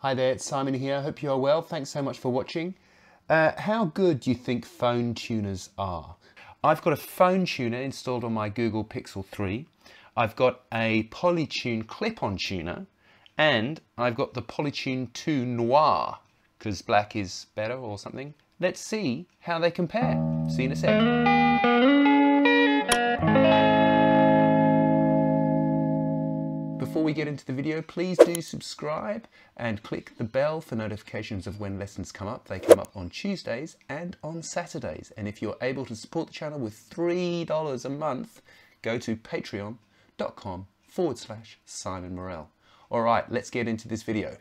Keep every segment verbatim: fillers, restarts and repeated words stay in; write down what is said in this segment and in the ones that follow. Hi there, it's Simon here. Hope you are well. Thanks so much for watching. Uh, how good do you think phone tuners are? I've got a phone tuner installed on my Google Pixel three. I've got a PolyTune clip-on tuner, and I've got the PolyTune two Noir, because black is better or something. Let's see how they compare. See you in a sec. Before we get into the video, please do subscribe and click the bell for notifications of when lessons come up. They come up on Tuesdays and on Saturdays. And if you're able to support the channel with three dollars a month, go to patreon.com forward slash Simon Morel. All right, let's get into this video.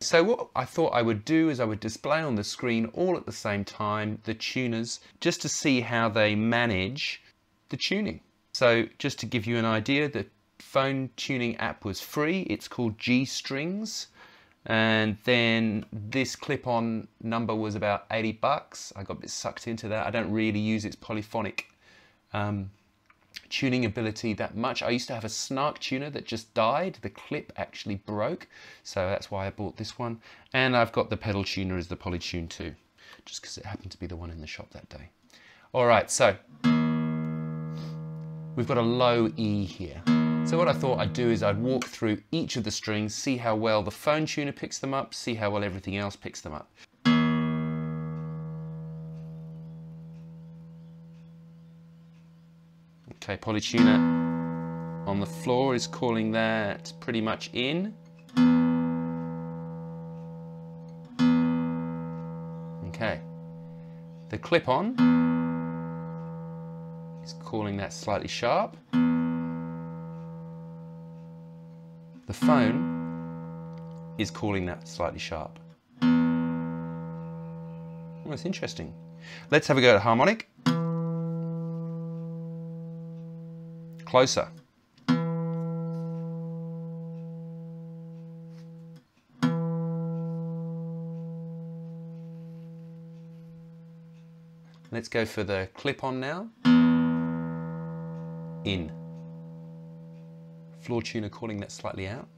So what I thought I would do is I would display on the screen all at the same time the tuners, just to see how they manage the tuning. So just to give you an idea, that phone tuning app was free. It's called G Strings, and then this clip-on number was about eighty bucks. I got a bit sucked into that. I don't really use its polyphonic um, tuning ability that much. I used to have a Snark tuner that just died. The clip actually broke, so that's why I bought this one. And I've got the pedal tuner as the PolyTune two, just because it happened to be the one in the shop that day. All right, so we've got a low E here. So what I thought I'd do is I'd walk through each of the strings, see how well the phone tuner picks them up, see how well everything else picks them up. Okay, PolyTuner on the floor is calling that pretty much in. Okay, the clip-on is calling that slightly sharp. The phone is calling that slightly sharp. Well, that's interesting. Let's have a go at harmonic. Closer. Let's go for the clip-on now. In. Floor tuner calling that slightly out.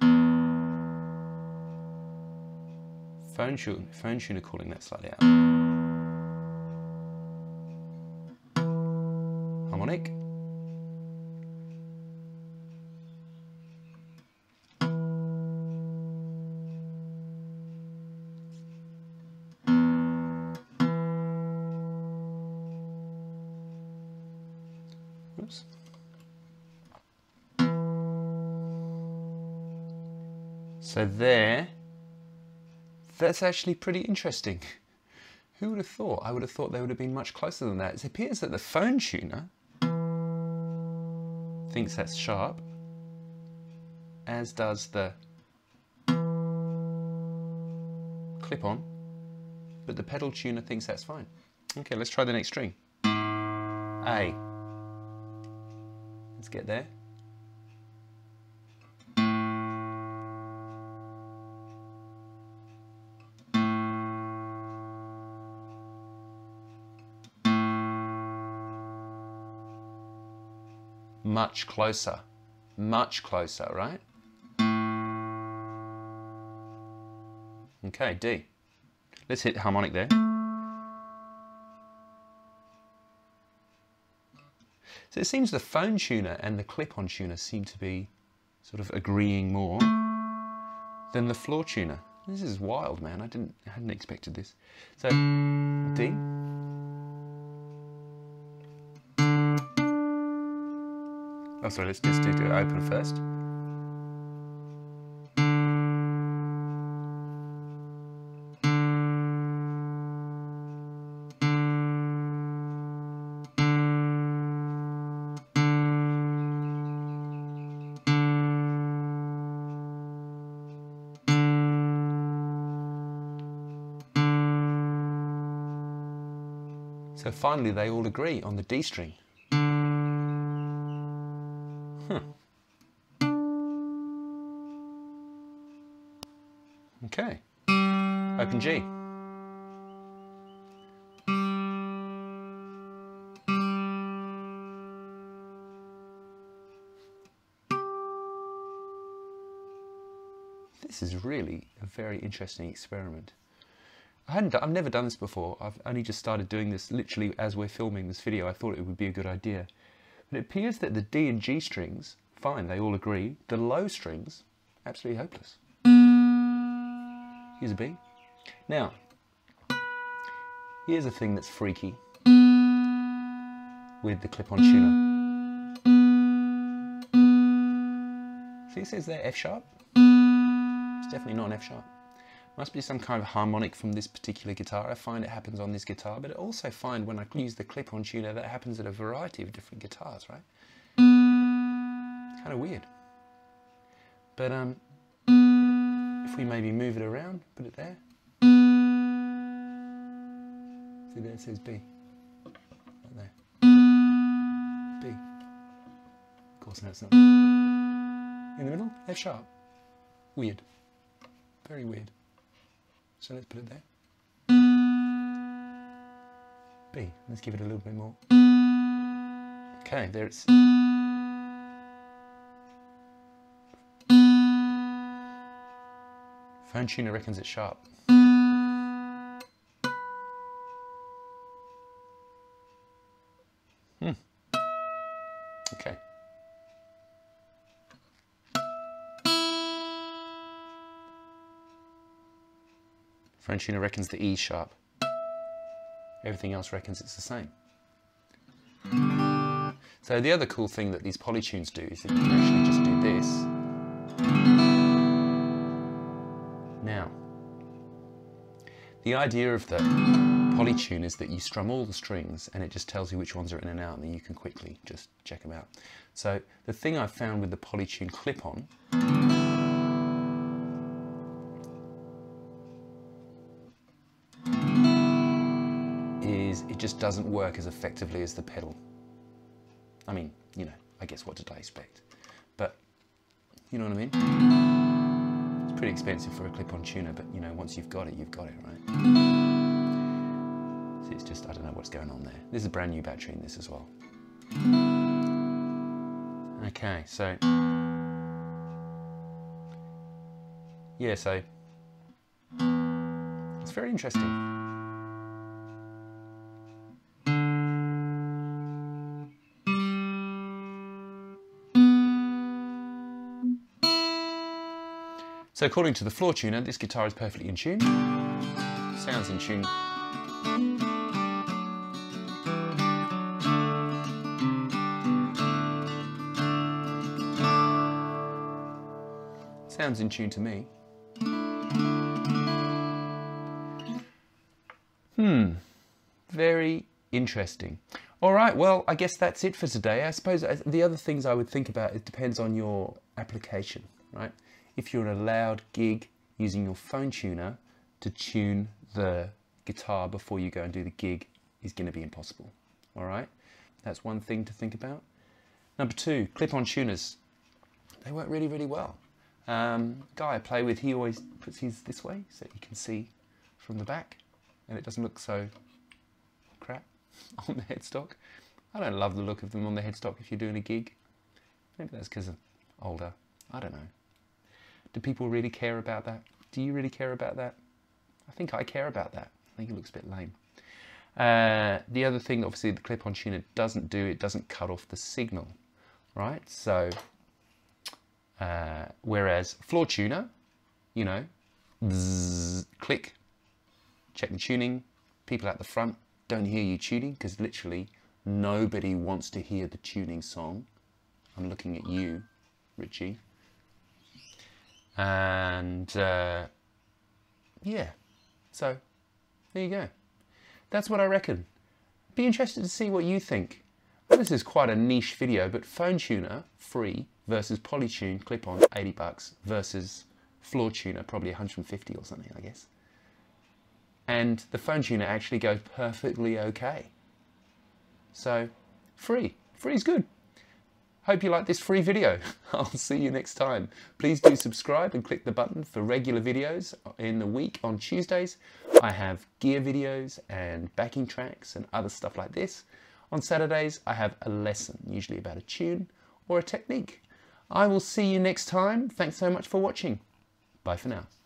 Phone tuner, phone tuner calling that slightly out. Harmonic. Oops. So there, that's actually pretty interesting. Who would have thought? I would have thought they would have been much closer than that. It appears that the phone tuner thinks that's sharp, as does the clip-on, but the pedal tuner thinks that's fine. Okay, let's try the next string. A. Let's get there. Much closer, much closer, right? Okay, D. Let's hit harmonic there. So it seems the phone tuner and the clip-on tuner seem to be sort of agreeing more than the floor tuner. This is wild, man. I didn't, I hadn't expected this. So D. Oh, sorry, let's just do, do open first. So finally, they all agree on the D string. Huh. Okay, open G. this is really a very interesting experiment. I hadn't, I've never done this before. I've only just started doing this literally as we're filming this video. I thought it would be a good idea. But it appears that the D and G strings, fine, they all agree. The low strings, absolutely hopeless. Here's a B. Now, here's a thing that's freaky with the clip-on tuner. See, it says there F sharp. It's definitely not an F sharp. Must be some kind of harmonic from this particular guitar. I find it happens on this guitar, but I also find when I use the clip-on tuner that happens at a variety of different guitars, right? It's kind of weird. But um, if we maybe move it around, put it there. See there, it says B. Right there. B. Of course, no, it's not. In the middle, F sharp. Weird. Very weird. So let's put it there. B. Let's give it a little bit more. Okay, there it's. Phone tuner reckons it's sharp. Hmm. Okay. Phone tuner reckons the E sharp. Everything else reckons it's the same. So the other cool thing that these polytunes do is that you can actually just do this. The idea of the polytune is that you strum all the strings and it just tells you which ones are in and out, and then you can quickly just check them out. So the thing I found with the polytune clip-on is it just doesn't work as effectively as the pedal. I mean, you know, I guess what did I expect? But you know what I mean? Pretty expensive for a clip-on tuner, but you know, once you've got it, you've got it, right? So it's just, I don't know what's going on there. There's a brand new battery in this as well. Okay, so yeah, so it's very interesting. So according to the floor tuner, this guitar is perfectly in tune. Sounds in tune. Sounds in tune to me. Hmm, very interesting. All right, well, I guess that's it for today. I suppose the other things I would think about, it depends on your application, right? If you're in a loud gig, using your phone tuner to tune the guitar before you go and do the gig is going to be impossible. All right, that's one thing to think about. Number two, clip-on tuners. They work really, really well. Um, guy I play with, he always puts his this way so that you can see from the back and it doesn't look so crap on the headstock. I don't love the look of them on the headstock if you're doing a gig. Maybe that's because I'm older, I don't know. Do people really care about that? Do you really care about that? I think I care about that. I think it looks a bit lame. Uh, the other thing, obviously, the clip-on tuner doesn't do, it doesn't cut off the signal, right? So, uh, whereas floor tuner, you know, bzzz, click, check the tuning. People at the front don't hear you tuning because literally nobody wants to hear the tuning song. I'm looking at you, Richie. And uh, yeah, so there you go. That's what I reckon. Be interested to see what you think. Well, this is quite a niche video, but phone tuner free versus polytune clip-on eighty bucks versus floor tuner probably a hundred and fifty or something, I guess. And the phone tuner actually goes perfectly okay. So free, free is good. Hope you like this free video. I'll see you next time. Please do subscribe and click the button for regular videos in the week on Tuesdays. I have gear videos and backing tracks and other stuff like this. On Saturdays, I have a lesson, usually about a tune or a technique. I will see you next time. Thanks so much for watching. Bye for now.